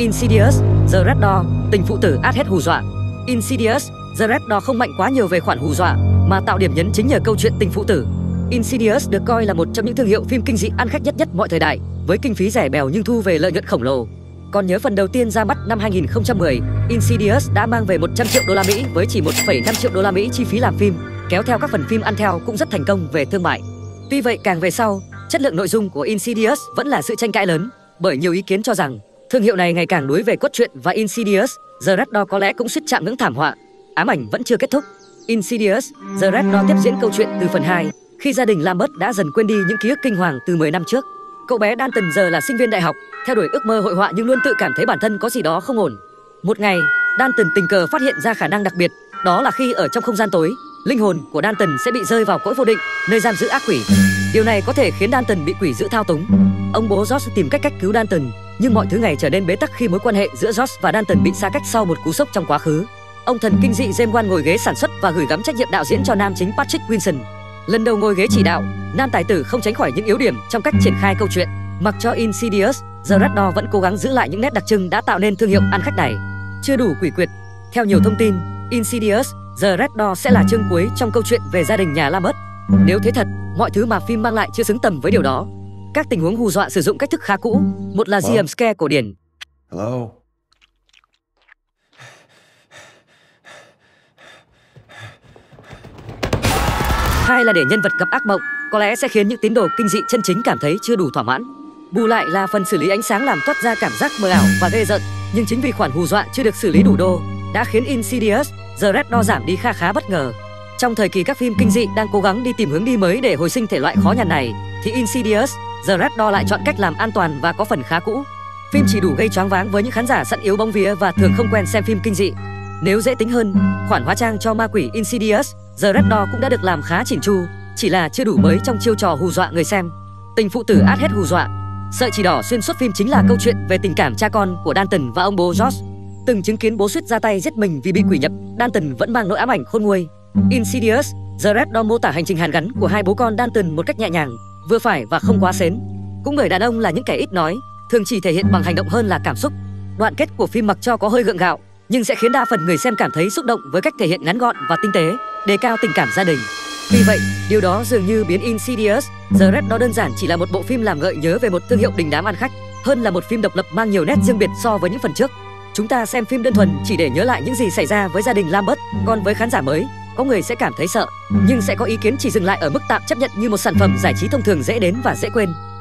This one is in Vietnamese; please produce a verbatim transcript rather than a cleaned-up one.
Insidious: The Red Door, tình phụ tử át hết hù dọa. Insidious: The Red Door không mạnh quá nhiều về khoản hù dọa, mà tạo điểm nhấn chính nhờ câu chuyện tình phụ tử. Insidious được coi là một trong những thương hiệu phim kinh dị ăn khách nhất nhất mọi thời đại, với kinh phí rẻ bèo nhưng thu về lợi nhuận khổng lồ. Còn nhớ phần đầu tiên ra mắt năm hai nghìn không trăm mười, Insidious đã mang về một trăm triệu đô la Mỹ với chỉ một phẩy năm triệu đô la Mỹ chi phí làm phim, kéo theo các phần phim ăn theo cũng rất thành công về thương mại. Tuy vậy, càng về sau, chất lượng nội dung của Insidious vẫn là sự tranh cãi lớn, bởi nhiều ý kiến cho rằng thương hiệu này ngày càng đuối về cốt truyện và Insidious: The Red Door có lẽ cũng suýt chạm ngưỡng thảm họa. Ám ảnh vẫn chưa kết thúc. Insidious: The Red Door tiếp diễn câu chuyện từ phần hai, khi gia đình Lambert đã dần quên đi những ký ức kinh hoàng từ mười năm trước. Cậu bé Dalton giờ là sinh viên đại học, theo đuổi ước mơ hội họa nhưng luôn tự cảm thấy bản thân có gì đó không ổn. Một ngày, Dalton tình cờ phát hiện ra khả năng đặc biệt, đó là khi ở trong không gian tối, linh hồn của Dalton sẽ bị rơi vào cõi vô định, nơi giam giữ ác quỷ. Điều này có thể khiến Dalton bị quỷ dữ thao túng. Ông bố George tìm cách cách cứu Dalton, nhưng mọi thứ ngày trở nên bế tắc khi mối quan hệ giữa George và Dalton bị xa cách sau một cú sốc trong quá khứ. Ông thần kinh dị James Wan ngồi ghế sản xuất và gửi gắm trách nhiệm đạo diễn cho nam chính Patrick Wilson. Lần đầu ngồi ghế chỉ đạo, nam tài tử không tránh khỏi những yếu điểm trong cách triển khai câu chuyện. Mặc cho Insidious: The Red Door vẫn cố gắng giữ lại những nét đặc trưng đã tạo nên thương hiệu ăn khách này. Chưa đủ quỷ quyệt. Theo nhiều thông tin, Insidious: The Red Door sẽ là chương cuối trong câu chuyện về gia đình nhà Lambert. Nếu thế thật, mọi thứ mà phim mang lại chưa xứng tầm với điều đó. Các tình huống hù dọa sử dụng cách thức khá cũ, một là jump scare cổ điển. Hello. Hai là để nhân vật gặp ác mộng, có lẽ sẽ khiến những tín đồ kinh dị chân chính cảm thấy chưa đủ thỏa mãn. Bù lại là phần xử lý ánh sáng làm toát ra cảm giác mờ ảo và ghê rợn, nhưng chính vì khoản hù dọa chưa được xử lý đủ đô đã khiến Insidious: The Red Door giảm đi kha khá bất ngờ. Trong thời kỳ các phim kinh dị đang cố gắng đi tìm hướng đi mới để hồi sinh thể loại khó nhằn này, thì Insidious: The Red Door lại chọn cách làm an toàn và có phần khá cũ. Phim chỉ đủ gây choáng váng với những khán giả sẵn yếu bóng vía và thường không quen xem phim kinh dị. Nếu dễ tính hơn, khoản hóa trang cho ma quỷ Insidious: The Red Door cũng đã được làm khá chỉn chu, chỉ là chưa đủ mới trong chiêu trò hù dọa người xem. Tình phụ tử át hết hù dọa. Sợi chỉ đỏ xuyên suốt phim chính là câu chuyện về tình cảm cha con của Dalton và ông bố George. Từng chứng kiến bố suýt ra tay giết mình vì bị quỷ nhập, Dalton vẫn mang nỗi ám ảnh khôn nguôi. Insidious: The Red Door mô tả hành trình hàn gắn của hai bố con Dalton một cách nhẹ nhàng, vừa phải và không quá xến. Cũng người đàn ông là những kẻ ít nói, thường chỉ thể hiện bằng hành động hơn là cảm xúc. Đoạn kết của phim mặc cho có hơi gượng gạo, nhưng sẽ khiến đa phần người xem cảm thấy xúc động với cách thể hiện ngắn gọn và tinh tế, đề cao tình cảm gia đình. Vì vậy, điều đó dường như biến Insidious: The Red Door đơn giản chỉ là một bộ phim làm gợi nhớ về một thương hiệu đình đám ăn khách, hơn là một phim độc lập mang nhiều nét riêng biệt so với những phần trước. Chúng ta xem phim đơn thuần chỉ để nhớ lại những gì xảy ra với gia đình Lambert, còn với khán giả mới, có người sẽ cảm thấy sợ, nhưng sẽ có ý kiến chỉ dừng lại ở mức tạm chấp nhận như một sản phẩm giải trí thông thường dễ đến và dễ quên.